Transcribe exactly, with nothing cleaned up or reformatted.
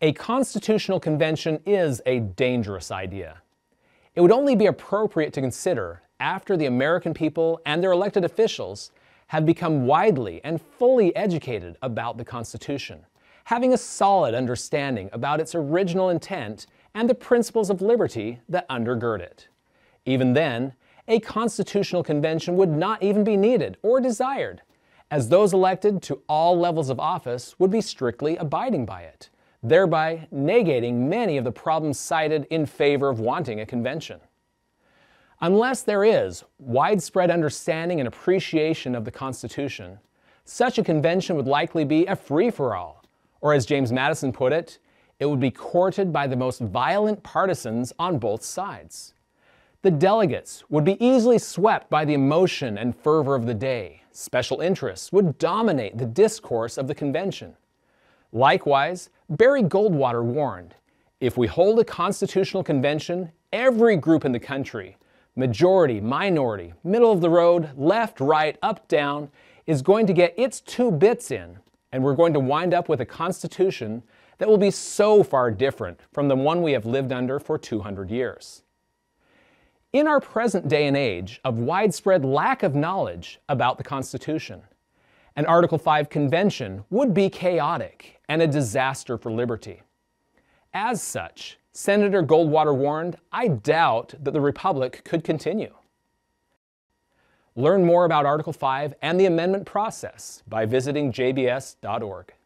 A constitutional convention is a dangerous idea. It would only be appropriate to consider after the American people and their elected officials have become widely and fully educated about the Constitution, having a solid understanding about its original intent and the principles of liberty that undergird it. Even then, a constitutional convention would not even be needed or desired, as those elected to all levels of office would be strictly abiding by it, thereby negating many of the problems cited in favor of wanting a convention. Unless there is widespread understanding and appreciation of the Constitution, such a convention would likely be a free-for-all, or as James Madison put it, it would be courted by the most violent partisans on both sides. The delegates would be easily swept by the emotion and fervor of the day. Special interests would dominate the discourse of the convention. Likewise, Barry Goldwater warned, "If we hold a constitutional convention, every group in the country, majority, minority, middle of the road, left, right, up, down, is going to get its two bits in, and we're going to wind up with a constitution that will be so far different from the one we have lived under for two hundred years. In our present day and age of widespread lack of knowledge about the Constitution, an Article five convention would be chaotic and a disaster for liberty. As such, Senator Goldwater warned, I doubt that the Republic could continue. Learn more about Article five and the amendment process by visiting J B S dot org.